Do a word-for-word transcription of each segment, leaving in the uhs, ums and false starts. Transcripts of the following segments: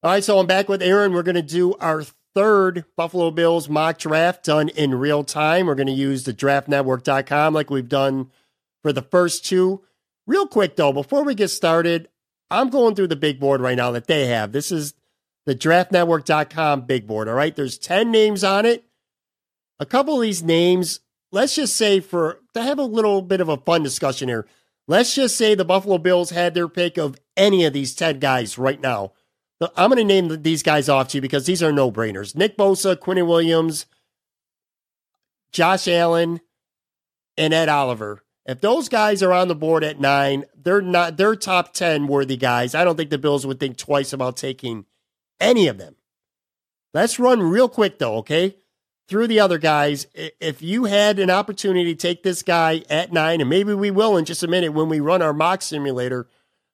All right, so I'm back with Aaron. We're going to do our third Buffalo Bills mock draft done in real time. We're going to use the draft network dot com like we've done for the first two. Real quick, though, before we get started, I'm going through the big board right now that they have. This is the draft network dot com big board, all right? There's ten names on it. A couple of these names, let's just say for to have a little bit of a fun discussion here, let's just say the Buffalo Bills had their pick of any of these ten guys right now. I'm going to name these guys off to you because these are no-brainers. Nick Bosa, Quinnen Williams, Josh Allen, and Ed Oliver. If those guys are on the board at nine, they're not they're top ten worthy guys. I don't think the Bills would think twice about taking any of them. Let's run real quick, though, okay, through the other guys. If you had an opportunity to take this guy at nine, and maybe we will in just a minute when we run our mock simulator,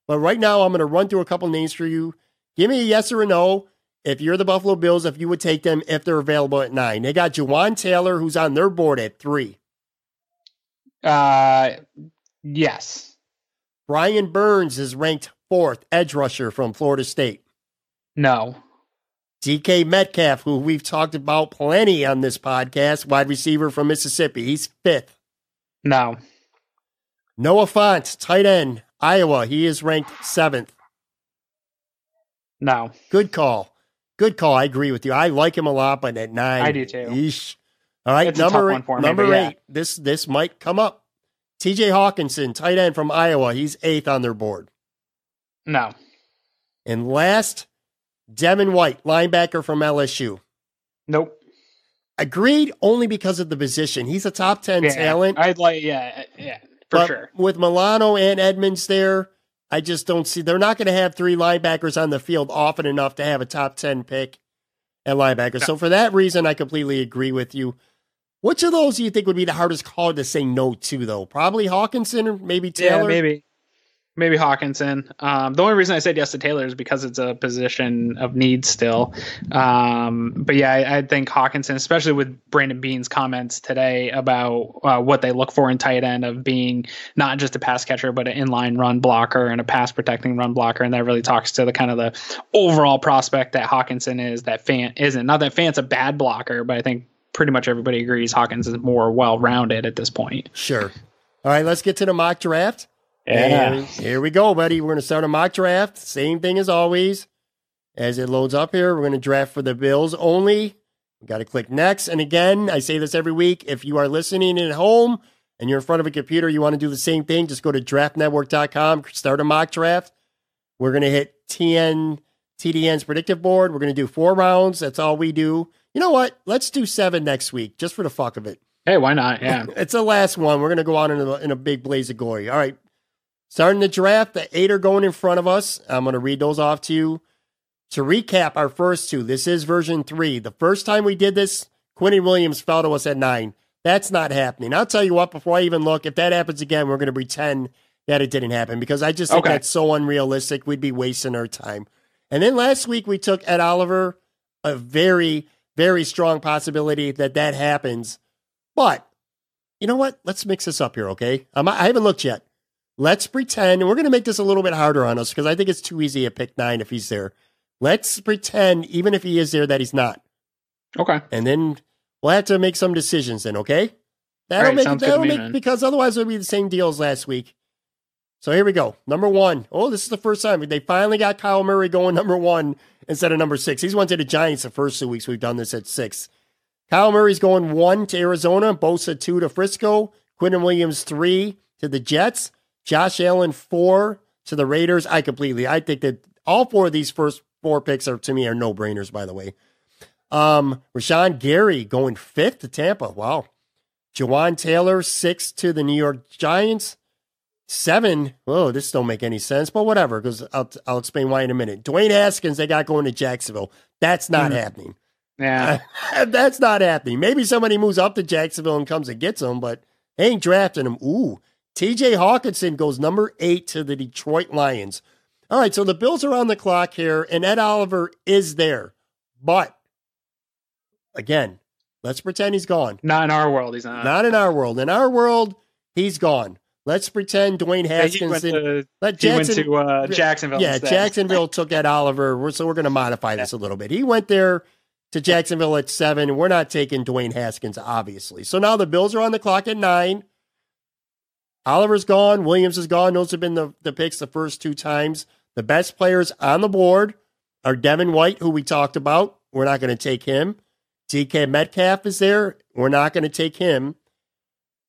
but right now I'm going to run through a couple names for you. Give me a yes or a no if you're the Buffalo Bills, if you would take them if they're available at nine. They got Jawaan Taylor, who's on their board at three. Uh, yes. Brian Burns is ranked fourth, edge rusher from Florida State. No. D K Metcalf, who we've talked about plenty on this podcast, wide receiver from Mississippi. He's fifth. No. Noah Fant, tight end, Iowa. He is ranked seventh. No. Good call. Good call. I agree with you. I like him a lot, but at nine. I do too. Eesh. All right. It's number eight. Me, number yeah. eight. This this might come up. T J. Hockenson, tight end from Iowa. He's eighth on their board. No. And last, Devin White, linebacker from L S U. Nope. Agreed only because of the position. He's a top ten yeah, talent. I'd like, yeah, yeah, for but sure. With Milano and Edmonds there, I just don't see. They're not going to have three linebackers on the field often enough to have a top ten pick at linebacker. No. So for that reason, I completely agree with you. Which of those do you think would be the hardest call to say no to, though? Probably Hockenson or maybe Taylor? Yeah, maybe. Maybe Hockenson. Um, the only reason I said yes to Taylor is because it's a position of need still. Um, but yeah, I, I think Hockenson, especially with Brandon Beane's comments today about uh, what they look for in tight end of being not just a pass catcher, but an inline run blocker and a pass protecting run blocker. And that really talks to the kind of the overall prospect that Hockenson is, that Fant isn't. Not that Fant's a bad blocker, but I think pretty much everybody agrees Hockenson is more well-rounded at this point. Sure. All right, let's get to the mock draft. Yeah. And here we go, buddy. We're going to start a mock draft. Same thing as always. As it loads up here, we're going to draft for the Bills only. We've got to click next. And again, I say this every week. If you are listening at home and you're in front of a computer, you want to do the same thing, just go to draft network dot com, start a mock draft. We're going to hit T N, T D N's predictive board. We're going to do four rounds. That's all we do. You know what? Let's do seven next week, just for the fuck of it. Hey, why not? Yeah. It's the last one. We're going to go on in a, in a big blaze of glory. All right. Starting the draft, the eight are going in front of us. I'm going to read those off to you. To recap our first two, this is version three. The first time we did this, Quinnen Williams fell to us at nine. That's not happening. I'll tell you what, before I even look, if that happens again, we're going to pretend that it didn't happen because I just think okay. that's so unrealistic. We'd be wasting our time. And then last week we took Ed Oliver, a very, very strong possibility that that happens. But you know what? Let's mix this up here, okay? I'm, I haven't looked yet. Let's pretend, and we're going to make this a little bit harder on us because I think it's too easy at pick nine if he's there. Let's pretend, even if he is there, that he's not. Okay. And then we'll have to make some decisions then, okay? That'll right, make it, that'll make, me, because otherwise it'll be the same deal as last week. So here we go. Number one. Oh, this is the first time. They finally got Kyle Murray going number one instead of number six. He's went to the Giants the first two weeks. We've done this at six. Kyle Murray's going one to Arizona, Bosa two to Frisco, Quinnen Williams three to the Jets. Josh Allen, four to the Raiders. I completely, I think that all four of these first four picks are, to me, are no-brainers, by the way. Um, Rashawn Gary going fifth to Tampa. Wow. Jawaan Taylor, six to the New York Giants. Seven. Whoa, this don't make any sense, but whatever, because I'll, I'll explain why in a minute. Dwayne Haskins, they got going to Jacksonville. That's not mm. happening. Yeah. That's not happening. Maybe somebody moves up to Jacksonville and comes and gets them, but they ain't drafting them. Ooh. T J. Hockenson goes number eight to the Detroit Lions. All right, so the Bills are on the clock here, and Ed Oliver is there. But, again, let's pretend he's gone. Not in our world, he's not. Not in our world. In our world, he's gone. Let's pretend Dwayne Haskins yeah, to, let Jackson, he went to uh, Jacksonville. Yeah, instead. Jacksonville took Ed Oliver. We're, so we're going to modify this yeah. a little bit. He went there to Jacksonville at seven. We're not taking Dwayne Haskins, obviously. So now the Bills are on the clock at nine. Oliver's gone. Williams is gone. Those have been the, the picks the first two times. The best players on the board are Devin White, who we talked about. We're not going to take him. D K Metcalf is there. We're not going to take him.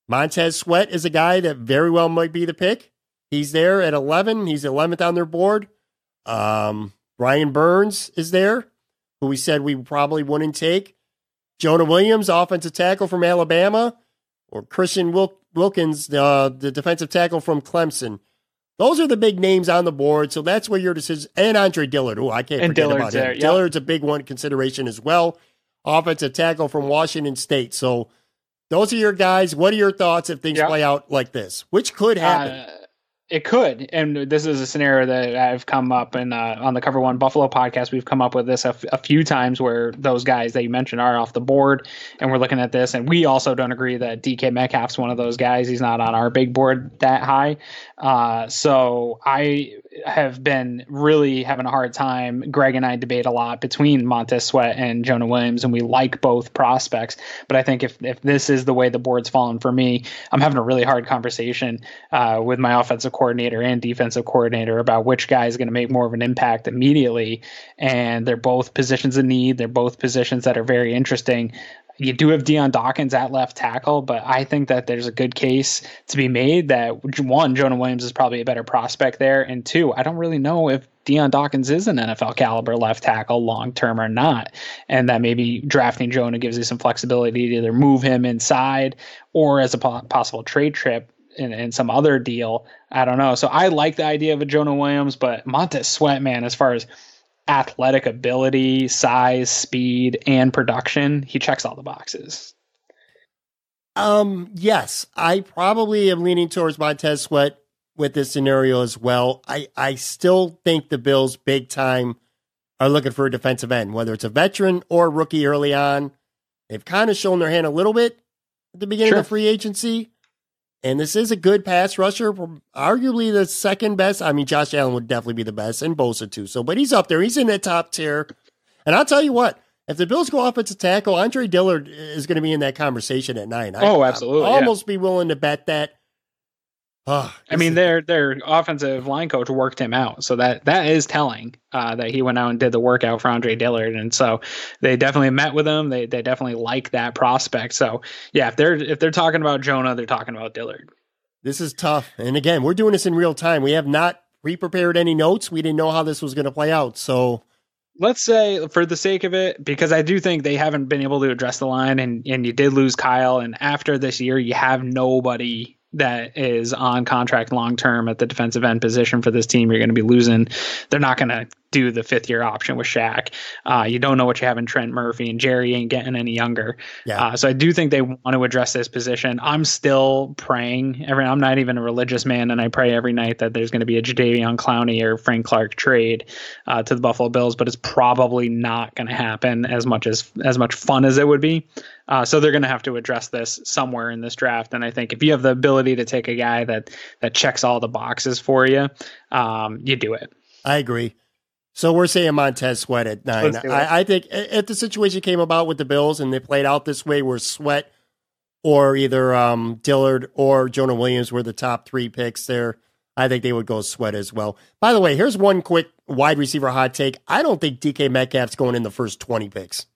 Montez Sweat is a guy that very well might be the pick. He's there at eleven. He's eleventh on their board. Um, Brian Burns is there, who we said we probably wouldn't take. Jonah Williams, offensive tackle from Alabama, or Christian Wil- Wilkins, uh, the defensive tackle from Clemson. Those are the big names on the board, so that's where your decision. And Andre Dillard. Oh, I can't and forget Dillard's about him. There, yeah. Dillard's a big one consideration as well. Offensive tackle from Washington State. So those are your guys. What are your thoughts if things yep. play out like this, which could happen? Uh, it could. And this is a scenario that I've come up in uh, on the Cover One Buffalo podcast. We've come up with this a, f- a few times where those guys that you mentioned are off the board, and we're looking at this. And we also don't agree that D K Metcalf's one of those guys. He's not on our big board that high. Uh, so I have been really having a hard time. Greg and I debate a lot between Montez Sweat and Jonah Williams, and we like both prospects. But I think if, if this is the way the board's fallen for me, I'm having a really hard conversation uh, with my offensive coordinator and defensive coordinator about which guy is going to make more of an impact immediately. And they're both positions of need. They're both positions that are very interesting. You do have Dion Dawkins at left tackle, but I think that there's a good case to be made that, one, Jonah Williams is probably a better prospect there, and two, I don't really know if Dion Dawkins is an N F L caliber left tackle long term or not, and that maybe drafting Jonah gives you some flexibility to either move him inside or as a po- possible trade trip and, and some other deal. I don't know. So I like the idea of a Jonah Williams, but Montez Sweat, man, as far as athletic ability, size, speed, and production, he checks all the boxes. Um, yes, I probably am leaning towards Montez Sweat with this scenario as well. I, I still think the Bills big time are looking for a defensive end, whether it's a veteran or a rookie early on. They've kind of shown their hand a little bit at the beginning sure. of free agency. And this is a good pass rusher, arguably the second best. I mean, Josh Allen would definitely be the best, and Bosa too. So, but he's up there. He's in that top tier. And I'll tell you what, if the Bills go offensive tackle, Andre Dillard is going to be in that conversation at nine. Oh, I, absolutely. I'll yeah. almost be willing to bet that. Oh, I mean, their their offensive line coach worked him out, so that that is telling uh, that he went out and did the workout for Andre Dillard, and so they definitely met with him. They they definitely like that prospect. So yeah, if they're if they're talking about Jonah, they're talking about Dillard. This is tough, and again, we're doing this in real time. We have not pre-prepared any notes. We didn't know how this was going to play out, so. Let's say, for the sake of it, because I do think they haven't been able to address the line, and, and you did lose Kyle, and after this year, you have nobody that is on contract long-term at the defensive end position for this team. You're going to be losing. They're not going to do the fifth-year option with Shaq. Uh, you don't know what you have in Trent Murphy, and Jerry ain't getting any younger. Yeah. Uh, so I do think they want to address this position. I'm still praying. Every, I'm not even a religious man, and I pray every night that there's going to be a Jadeveon Clowney or Frank Clark trade uh, to the Buffalo Bills, but it's probably not going to happen as much as as much fun as it would be. Uh, so they're going to have to address this somewhere in this draft. And I think if you have the ability to take a guy that that checks all the boxes for you, um, you do it. I agree. So we're saying Montez Sweat at nine. I, I think if the situation came about with the Bills and they played out this way, where Sweat or either um, Dillard or Jonah Williams were the top three picks there, I think they would go Sweat as well. By the way, here's one quick wide receiver hot take. I don't think D K Metcalf's going in the first twenty picks.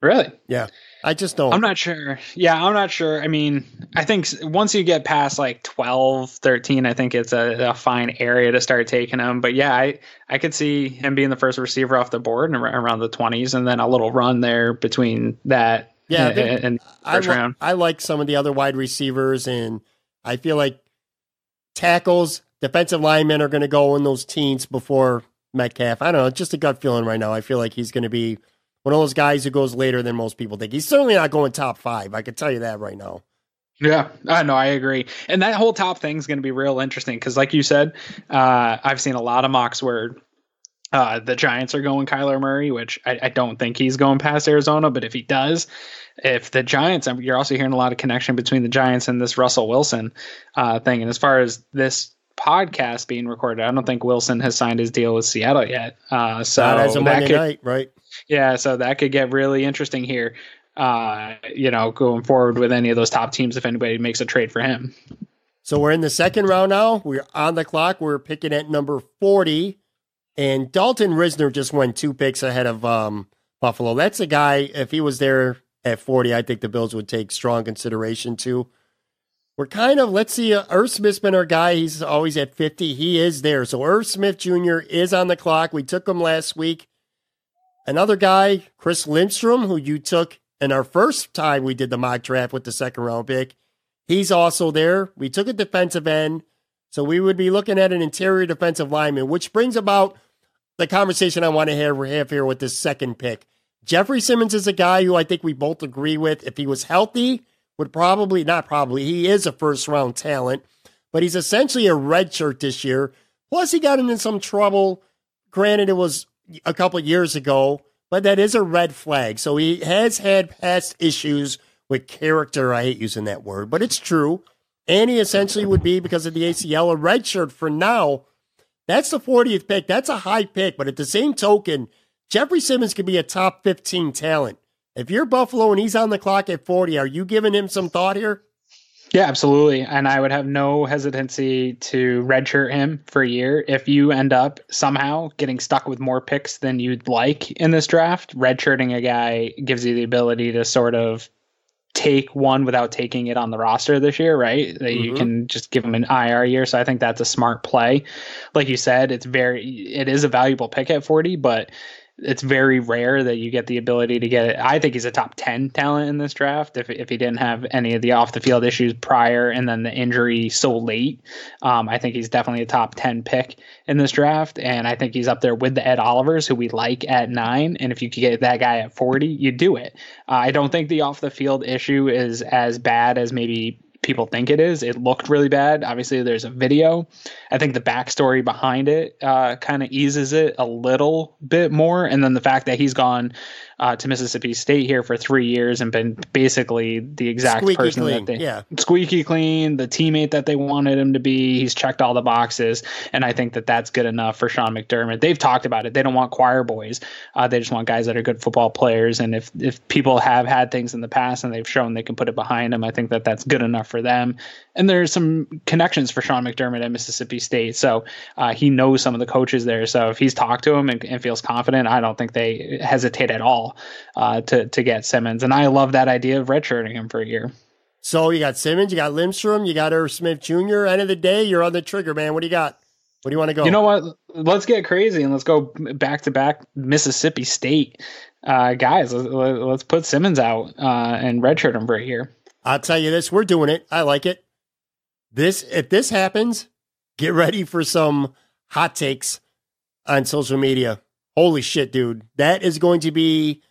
Really? Yeah. I just don't. I'm not sure. Yeah, I'm not sure. I mean, I think once you get past like twelve, thirteen, I think it's a, a fine area to start taking them. But yeah, I, I could see him being the first receiver off the board and around the twenties, and then a little run there between that yeah, and, and first I, round. I like some of the other wide receivers, and I feel like tackles, defensive linemen are going to go in those teens before Metcalf. I don't know. Just a gut feeling right now. I feel like he's going to be one of those guys who goes later than most people think. He's certainly not going top five. I can tell you that right now. Yeah, I know. I agree. And that whole top thing is going to be real interesting because, like you said, uh, I've seen a lot of mocks where Uh, the Giants are going Kyler Murray, which I, I don't think he's going past Arizona. But if he does, if the Giants, you're also hearing a lot of connection between the Giants and this Russell Wilson uh, thing. And as far as this podcast being recorded, I don't think Wilson has signed his deal with Seattle yet. Uh, so Not as a Monday could, night, right? Yeah, so that could get really interesting here, uh, you know, going forward with any of those top teams if anybody makes a trade for him. So we're in the second round now. We're on the clock. We're picking at number forty. And Dalton Risner just went two picks ahead of um, Buffalo. That's a guy, if he was there at forty, I think the Bills would take strong consideration too. We're kind of, let's see, uh, Irv Smith's been our guy. He's always at fifty. He is there. So Irv Smith Junior is on the clock. We took him last week. Another guy, Chris Lindstrom, who you took in our first time we did the mock draft with the second round pick. He's also there. We took a defensive end. So we would be looking at an interior defensive lineman, which brings about the conversation I want to have, have here with this second pick. Jeffrey Simmons is a guy who I think we both agree with. If he was healthy, would probably, not probably, he is a first-round talent, but he's essentially a redshirt this year. Plus, he got into some trouble. Granted, it was a couple years ago, but that is a red flag. So he has had past issues with character. I hate using that word, but it's true. And he essentially would be, because of the A C L, a redshirt for now. That's the fortieth pick. That's a high pick. But at the same token, Jeffrey Simmons could be a top fifteen talent. If you're Buffalo and he's on the clock at forty, are you giving him some thought here? Yeah, absolutely. And I would have no hesitancy to redshirt him for a year. If you end up somehow getting stuck with more picks than you'd like in this draft, redshirting a guy gives you the ability to sort of take one without taking it on the roster this year, right? That mm-hmm. you can just give them an I R year. So I think that's a smart play. Like you said, it's very, it is a valuable pick at forty, but it's very rare that you get the ability to get it. I think he's a top ten talent in this draft. If if he didn't have any of the off the field issues prior and then the injury so late, um, I think he's definitely a top ten pick in this draft. And I think he's up there with the Ed Olivers, who we like at nine. And if you could get that guy at forty, you do it. Uh, I don't think the off the field issue is as bad as maybe people think it is. It looked really bad. Obviously, there's a video. I think the backstory behind it uh, kind of eases it a little bit more. And then the fact that he's gone uh, to Mississippi State here for three years and been basically the exact squeaky person clean. that they yeah. squeaky clean, the teammate that they wanted him to be. He's checked all the boxes. And I think that that's good enough for Sean McDermott. They've talked about it. They don't want choir boys. Uh, they just want guys that are good football players. And if, if people have had things in the past and they've shown they can put it behind them, I think that that's good enough for them. And there's some connections for Sean McDermott at Mississippi State. So uh, he knows some of the coaches there. So if he's talked to him and, and feels confident, I don't think they hesitate at all uh, to, to get Simmons. And I love that idea of redshirting him for a year. So you got Simmons, you got Lindstrom, you got Irv Smith Junior End of the day, you're on the trigger, man. What do you got? What do you want to go? You know what? Let's get crazy and let's go back to back Mississippi State uh, guys. Let's, let's put Simmons out uh, and redshirt him for a year. I'll tell you this, we're doing it. I like it. This, if this happens, get ready for some hot takes on social media. Holy shit, dude. That is going to be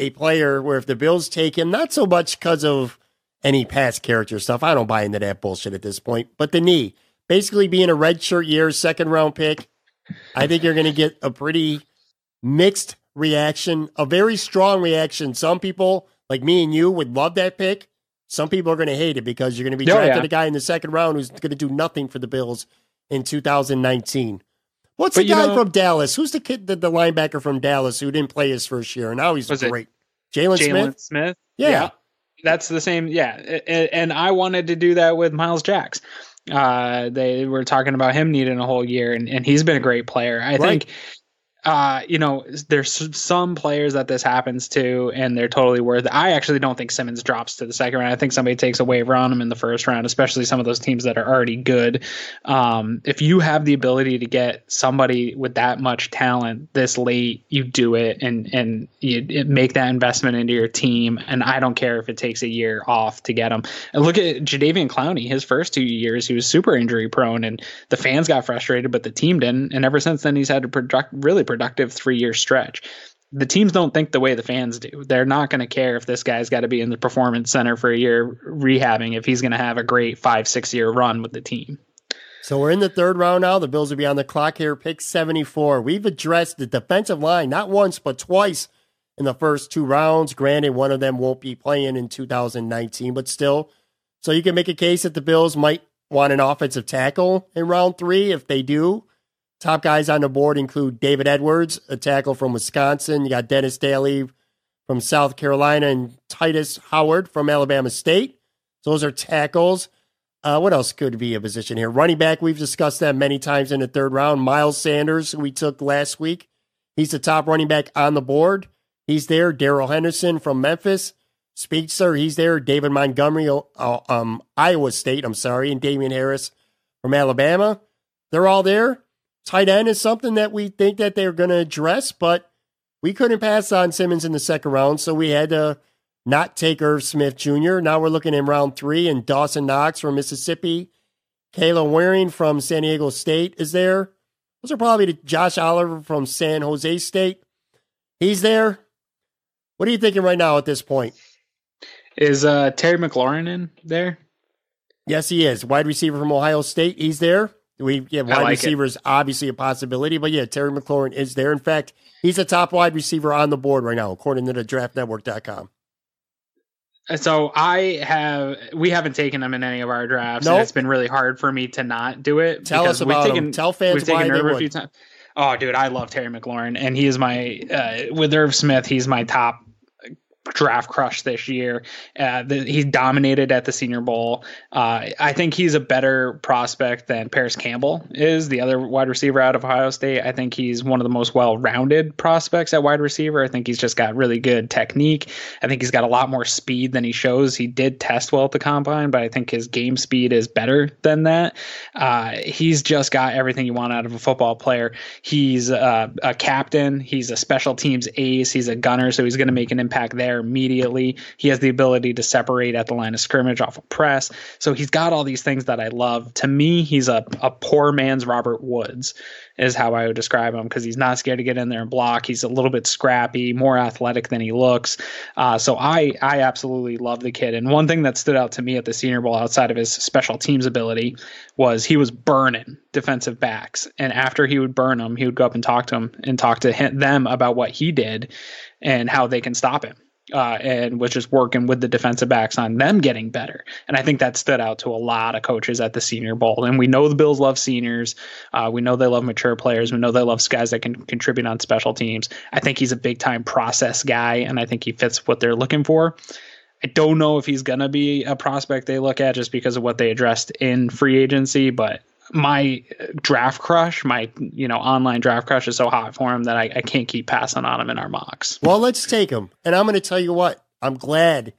a player where if the Bills take him, not so much because of any past character stuff. I don't buy into that bullshit at this point, but the knee basically being a redshirt year, second round pick. I think you're going to get a pretty mixed reaction, a very strong reaction. Some people like me and you would love that pick. Some people are going to hate it because you're going to be drafting oh, yeah. a guy in the second round who's going to do nothing for the Bills in two thousand nineteen. What's but the guy know, from Dallas? Who's the kid, the, the linebacker from Dallas who didn't play his first year? And now he's great. Jalen Smith? Smith? Yeah. yeah. That's the same. Yeah. And, and I wanted to do that with Miles Jacks. Uh, they were talking about him needing a whole year, and, and he's been a great player. I right. think... Uh, you know, there's some players that this happens to, and they're totally worth it. I actually don't think Simmons drops to the second round. I think somebody takes a waiver on him in the first round, especially some of those teams that are already good. Um, if you have the ability to get somebody with that much talent this late, you do it and, and you it make that investment into your team. And I don't care if it takes a year off to get him. And look at Jadeveon Clowney. His first two years, he was super injury prone, and the fans got frustrated, but the team didn't. And ever since then, he's had a product, really productive three-year stretch. The teams don't think the way the fans do. They're not going to care if this guy's got to be in the performance center for a year rehabbing if he's going to have a great five, six-year run with the team. So we're in the third round now. The Bills will be on the clock here. Pick seventy-four. We've addressed the defensive line not once, but twice in the first two rounds. Granted, one of them won't be playing in two thousand nineteen, but still. So you can make a case that the Bills might want an offensive tackle in round three. If they do, top guys on the board include David Edwards, a tackle from Wisconsin. You got Dennis Daly from South Carolina and Titus Howard from Alabama State. So those are tackles. Uh, what else could be a position here? Running back, we've discussed that many times in the third round. Miles Sanders, who we took last week. He's the top running back on the board. He's there. Darrell Henderson from Memphis. Speedster, he's there. David Montgomery, uh, um, Iowa State, I'm sorry, and Damien Harris from Alabama. They're all there. Tight end is something that we think that they're going to address, but we couldn't pass on Simmons in the second round, so we had to not take Irv Smith Junior Now we're looking in round three, and Dawson Knox from Mississippi. Kayla Waring from San Diego State is there. Those are probably the Josh Oliver from San Jose State. He's there. What are you thinking right now at this point? Is uh, Terry McLaurin in there? Yes, he is. Wide receiver from Ohio State. He's there. We yeah, wide like receiver it. is obviously a possibility, but yeah, Terry McLaurin is there. In fact, he's the top wide receiver on the board right now, according to the draft network dot com. So I have we haven't taken them in any of our drafts, nope. and it's been really hard for me to not do it. Tell us about we've taken, him. Tell fans we've why taken Irv a few times. Oh, dude, I love Terry McLaurin, and he is my uh, with Irv Smith. He's my top draft crush this year. Uh, the, he dominated at the Senior Bowl. Uh, I think he's a better prospect than Paris Campbell is, the other wide receiver out of Ohio State. I think he's one of the most well-rounded prospects at wide receiver. I think he's just got really good technique. I think he's got a lot more speed than he shows. He did test well at the combine, but I think his game speed is better than that. Uh, he's just got everything you want out of a football player. He's uh, a captain. He's a special teams ace. He's a gunner, so he's going to make an impact there immediately. He has the ability to separate at the line of scrimmage off of press. So he's got all these things that I love. To me, he's a, a poor man's Robert Woods is how I would describe him, because he's not scared to get in there and block. He's a little bit scrappy, more athletic than he looks. Uh, so I, I absolutely love the kid. And one thing that stood out to me at the Senior Bowl outside of his special teams ability was he was burning defensive backs. And after he would burn them, he would go up and talk to them and talk to him, them about what he did and how they can stop him. Uh, and which is working with the defensive backs on them getting better. And I think that stood out to a lot of coaches at the Senior Bowl. And we know the Bills love seniors. Uh, we know they love mature players. We know they love guys that can contribute on special teams. I think he's a big-time process guy, and I think he fits what they're looking for. I don't know if he's going to be a prospect they look at just because of what they addressed in free agency, but my draft crush, my you know online draft crush is so hot for him that I, I can't keep passing on him in our mocks. Well, let's take him. And I'm going to tell you what, I'm glad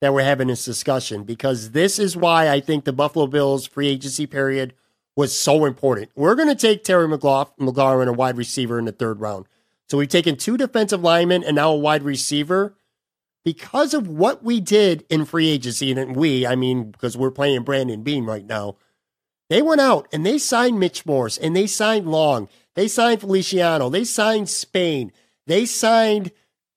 that we're having this discussion, because this is why I think the Buffalo Bills free agency period was so important. We're going to take Terry McLaurin, a wide receiver, in the third round. So we've taken two defensive linemen and now a wide receiver because of what we did in free agency. And we, I mean, because we're playing Brandon Beane right now. They went out and they signed Mitch Morse and they signed Long. They signed Feliciano. They signed Spain. They signed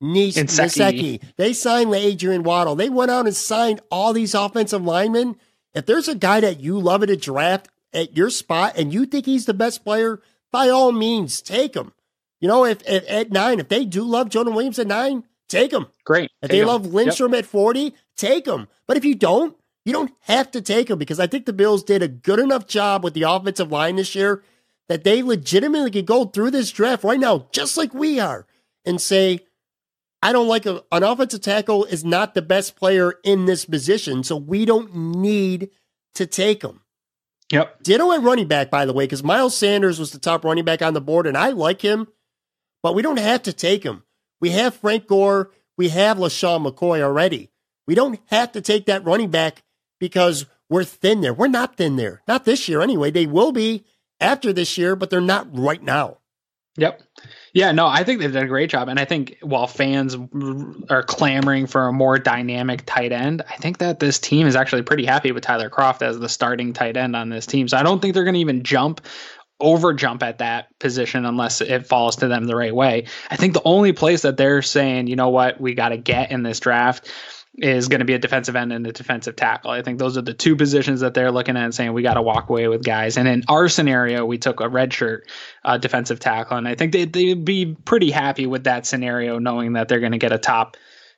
Niseki. They signed Adrian Waddle. They went out and signed all these offensive linemen. If there's a guy that you love at a draft at your spot and you think he's the best player, by all means, take him. You know, if, if at nine, if they do love Jonah Williams at nine, take him. Great. If they love Lindstrom at forty, take him. But if you don't, you don't have to take him, because I think the Bills did a good enough job with the offensive line this year that they legitimately could go through this draft right now, just like we are, and say, I don't like a, an offensive tackle is not the best player in this position, so we don't need to take him. Yep. Ditto at running back, by the way, because Miles Sanders was the top running back on the board, and I like him, but we don't have to take him. We have Frank Gore. We have LaShawn McCoy already. We don't have to take that running back, because we're thin there. We're not thin there. Not this year anyway. They will be after this year, but they're not right now. Yep. Yeah, no, I think they've done a great job. And I think while fans are clamoring for a more dynamic tight end, I think that this team is actually pretty happy with Tyler Kroft as the starting tight end on this team. So I don't think they're going to even jump over jump at that position unless it falls to them the right way. I think the only place that they're saying, you know what, we got to get in this draft is going to be a defensive end and a defensive tackle. I think those are the two positions that they're looking at and saying, we got to walk away with guys. And in our scenario, we took a redshirt uh, defensive tackle. And I think they'd, they'd be pretty happy with that scenario, knowing that they're going to get a top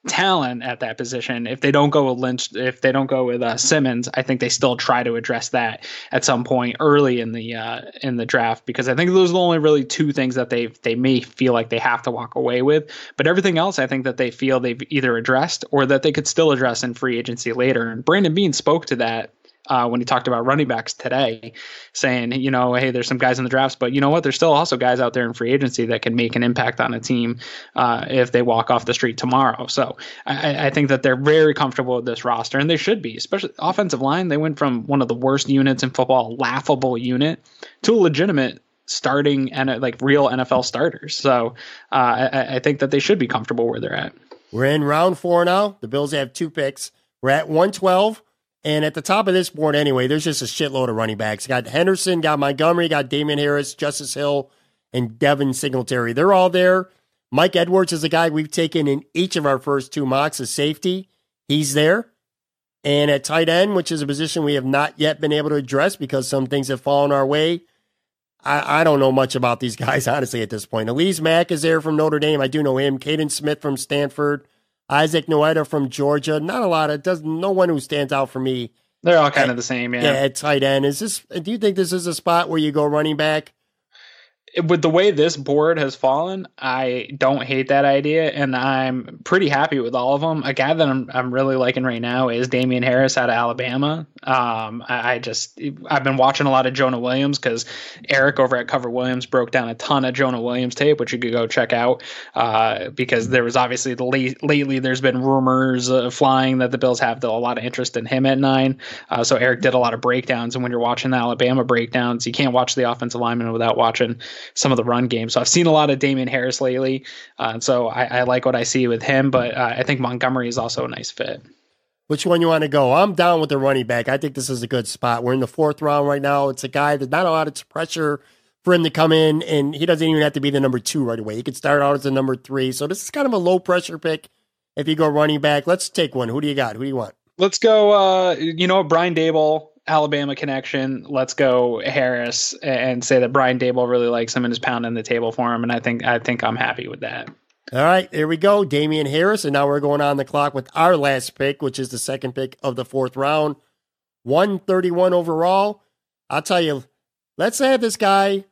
talent at that position. If they don't go with Lynch, if they don't go with uh, Simmons, I think they still try to address that at some point early in the uh, in the draft, because I think those are the only really two things that they they may feel like they have to walk away with. But everything else, I think that they feel they've either addressed or that they could still address in free agency later. And Brandon Beane spoke to that uh, when he talked about running backs today, saying, you know, hey, there's some guys in the drafts, but you know what? There's still also guys out there in free agency that can make an impact on a team uh, if they walk off the street tomorrow. So I, I think that they're very comfortable with this roster, and they should be, especially offensive line. They went from one of the worst units in football, a laughable unit, to a legitimate starting and like real N F L starters. So uh, I, I think that they should be comfortable where they're at. We're in round four now. The Bills have two picks. We're at one twelve. And at the top of this board anyway, there's just a shitload of running backs. Got Henderson, got Montgomery, got Damien Harris, Justice Hill, and Devin Singletary. They're all there. Mike Edwards is a guy we've taken in each of our first two mocks as safety. He's there. And at tight end, which is a position we have not yet been able to address because some things have fallen our way, I, I don't know much about these guys, honestly, at this point. Elise Mack is there from Notre Dame. I do know him. Caden Smith from Stanford. Isaac Noeta from Georgia. Not a lot. It doesn't. No one who stands out for me. They're all kind at, of the same. Yeah. yeah. At tight end, is this? Do you think this is a spot where you go running back? With the way this board has fallen, I don't hate that idea, and I'm pretty happy with all of them. A guy that I'm I'm really liking right now is Damien Harris out of Alabama. Um, I, I just I've been watching a lot of Jonah Williams because Eric over at Cover Williams broke down a ton of Jonah Williams tape, which you could go check out uh, because there was obviously the late, lately there's been rumors uh, flying that the Bills have the, a lot of interest in him at nine. Uh, so Eric did a lot of breakdowns, and when you're watching the Alabama breakdowns, you can't watch the offensive lineman without watching some of the run game. So I've seen a lot of Damien Harris lately. Uh, so I, I like what I see with him, but uh, I think Montgomery is also a nice fit. Which one you want to go? I'm down with the running back. I think this is a good spot. We're in the fourth round right now. It's a guy that not a lot of pressure for him to come in, and he doesn't even have to be the number two right away. He could start out as a number three. So this is kind of a low pressure pick. If you go running back, let's take one. Who do you got? Who do you want? Let's go. Uh, you know, Brian Daboll. Alabama connection. Let's go Harris and say that Brian Daboll really likes him and is pounding the table for him. And I think, I think I'm happy with that. All right, there we go. Damien Harris. And now we're going on the clock with our last pick, which is the second pick of the fourth round, one thirty-one overall. I'll tell you, let's have this guy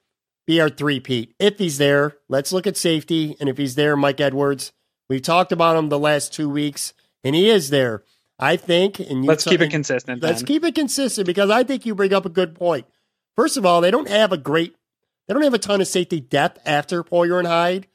be our three-peat. If he's there, let's look at safety. And if he's there, Mike Edwards, we've talked about him the last two weeks and he is there. I think, and you let's t- keep it consistent. Let's then. keep it consistent because I think you bring up a good point. First of all, they don't have a great, they don't have a ton of safety depth after Poyer and Hyde.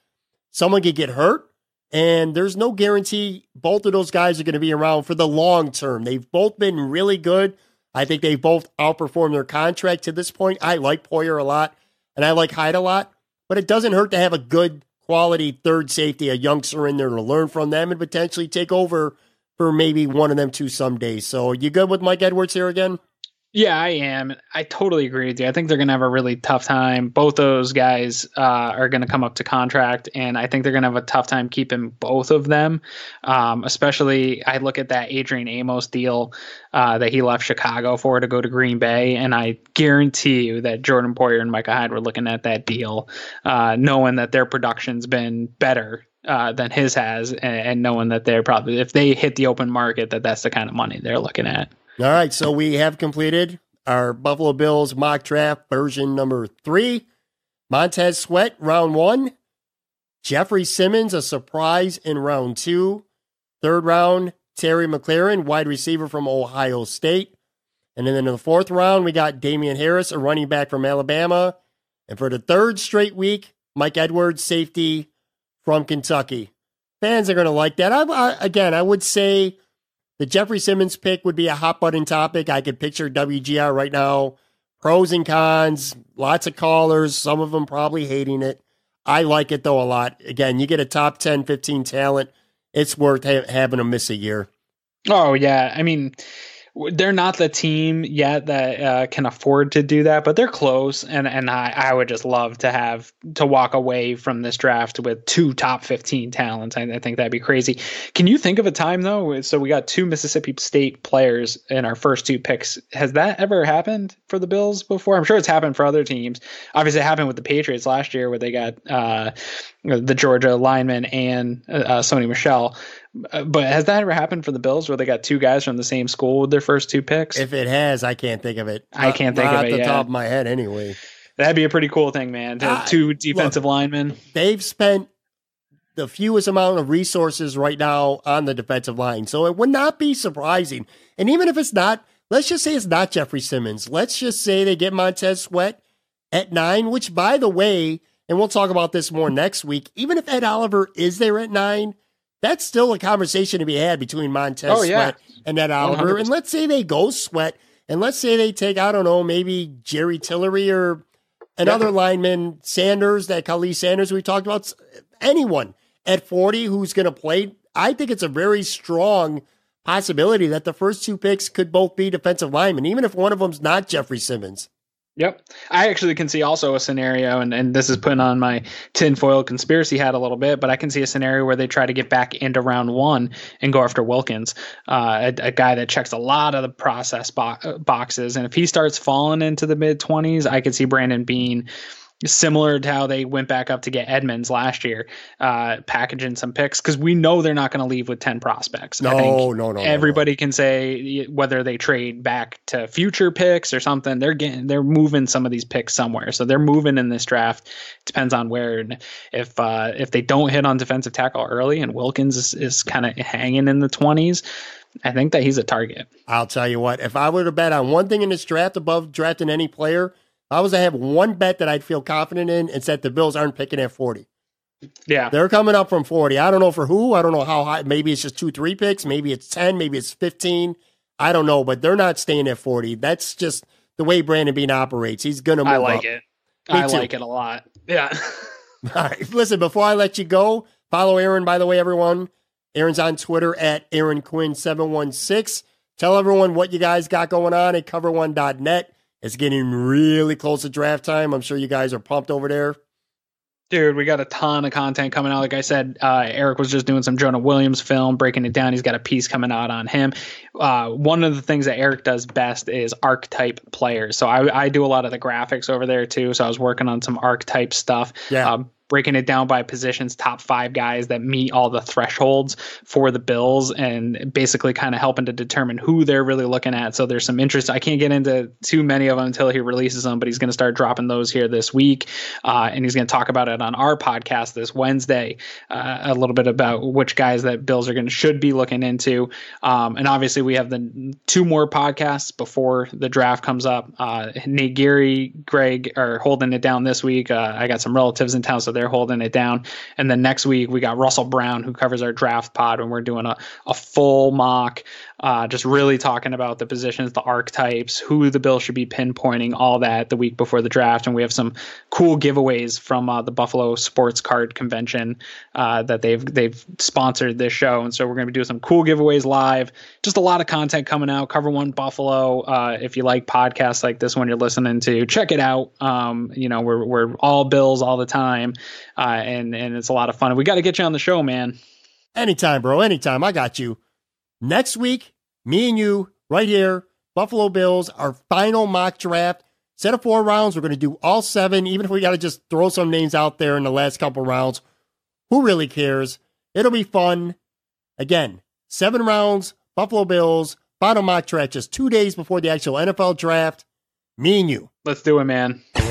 Someone could get hurt, and there's no guarantee both of those guys are going to be around for the long term. They've both been really good. I think they both outperformed their contract to this point. I like Poyer a lot, and I like Hyde a lot, but it doesn't hurt to have a good quality third safety, a youngster in there to learn from them and potentially take over for maybe one of them two someday. So you good with Mike Edwards here again? Yeah, I am. I totally agree with you. I think they're going to have a really tough time. Both those guys uh, are going to come up to contract, and I think they're going to have a tough time keeping both of them. Um, especially, I look at that Adrian Amos deal uh, that he left Chicago for to go to Green Bay, and I guarantee you that Jordan Poyer and Micah Hyde were looking at that deal, uh, knowing that their production's been better Uh, than his has, and, and knowing that they're probably, if they hit the open market, that that's the kind of money they're looking at. All right, so we have completed our Buffalo Bills mock draft version number three. Montez Sweat, round one. Jeffrey Simmons, a surprise in round two. Third round, Terry McLaurin, wide receiver from Ohio State. And then in the fourth round, we got Damien Harris, a running back from Alabama. And for the third straight week, Mike Edwards, safety from Kentucky. Fans are going to like that. I, I, again, I would say the Jeffrey Simmons pick would be a hot button topic. I could picture W G R right now, pros and cons, lots of callers, some of them probably hating it. I like it though a lot. Again, you get a top ten, fifteen talent. It's worth ha- having them miss a year. Oh yeah. I mean, They're not the team yet that uh, can afford to do that, but they're close. And, and I, I would just love to have to walk away from this draft with two top fifteen talents. I, I think that'd be crazy. Can you think of a time, though? So we got two Mississippi State players in our first two picks. Has that ever happened for the Bills before? I'm sure it's happened for other teams. Obviously, it happened with the Patriots last year where they got uh, the Georgia lineman and uh, Sony Michel. But has that ever happened for the Bills where they got two guys from the same school with their first two picks? If it has, I can't think of it. I can't think of it. Off the top of my head, anyway. That'd be a pretty cool thing, man. Uh, two defensive look, linemen. They've spent the fewest amount of resources right now on the defensive line. So it would not be surprising. And even if it's not, let's just say it's not Jeffrey Simmons. Let's just say they get Montez Sweat at nine, which, by the way, and we'll talk about this more next week, even if Ed Oliver is there at nine, that's still a conversation to be had between Montez oh, yeah. Sweat and Ed Oliver. one hundred percent. And let's say they go Sweat, and let's say they take, I don't know, maybe Jerry Tillery or another yeah. lineman, Sanders, that Khalil Sanders we talked about, anyone at forty who's going to play. I think it's a very strong possibility that the first two picks could both be defensive linemen, even if one of them's not Jeffrey Simmons. Yep. I actually can see also a scenario, and, and this is putting on my tinfoil conspiracy hat a little bit, but I can see a scenario where they try to get back into round one and go after Wilkins, uh, a, a guy that checks a lot of the process bo- boxes. And if he starts falling into the mid-twenties, I could see Brandon Beane, similar to how they went back up to get Edmonds last year, uh, packaging some picks, because we know they're not going to leave with ten prospects. No, I think no, no. Everybody no, no. can say whether they trade back to future picks or something. They're getting, they're moving some of these picks somewhere, so they're moving in this draft. Depends on where. And if uh, if they don't hit on defensive tackle early, and Wilkins is, is kind of hanging in the twenties, I think that he's a target. I'll tell you what. If I were to bet on one thing in this draft above drafting any player, I was to have one bet that I'd feel confident in, and said the Bills aren't picking at forty. Yeah. They're coming up from forty. I don't know for who. I don't know how high. Maybe it's just two, three picks. Maybe it's ten. Maybe it's fifteen. I don't know, but they're not staying at forty. That's just the way Brandon Beane operates. He's going to move up. I like up. it. Me I too. like it a lot. Yeah. All right. Listen, before I let you go, follow Aaron, by the way, everyone. Aaron's on Twitter at Aaron Quinn seven one six. Tell everyone what you guys got going on at cover one dot net. It's getting really close to draft time. I'm sure you guys are pumped over there. Dude, we got a ton of content coming out. Like I said, uh, Eric was just doing some Jonah Williams film, breaking it down. He's got a piece coming out on him. Uh, one of the things that Eric does best is archetype players. So I, I do a lot of the graphics over there too. So I was working on some archetype stuff. Yeah. Um, breaking it down by positions, top five guys that meet all the thresholds for the Bills, and basically kind of helping to determine who they're really looking at. So there's some interest. I can't get into too many of them until he releases them, but he's going to start dropping those here this week. Uh, and he's going to talk about it on our podcast this Wednesday, uh, a little bit about which guys that Bills are going to should be looking into. Um, and obviously we have the two more podcasts before the draft comes up. Uh, Nate Geary, Greg are holding it down this week. Uh, I got some relatives in town, so they're They're holding it down. And then next week we got Russell Brown, who covers our draft pod, and we're doing a, a full mock, uh, just really talking about the positions, the archetypes, who the Bills should be pinpointing, all that the week before the draft. And we have some cool giveaways from uh, the Buffalo Sports Card Convention uh, that they've they've sponsored this show. And so we're going to be doing some cool giveaways live. Just a lot of content coming out. Cover One Buffalo. Uh, if you like podcasts like this one you're listening to, check it out. Um, you know, we're we're all Bills all the time. Uh, and, and it's a lot of fun. We got to get you on the show, man. Anytime, bro. Anytime. I got you. Next week, me and you right here, Buffalo Bills, our final mock draft set of four rounds. We're going to do all seven, even if we got to just throw some names out there in the last couple rounds. Who really cares? It'll be fun. Again, seven rounds, Buffalo Bills, final mock draft, just two days before the actual N F L draft. Me and you. Let's do it, man.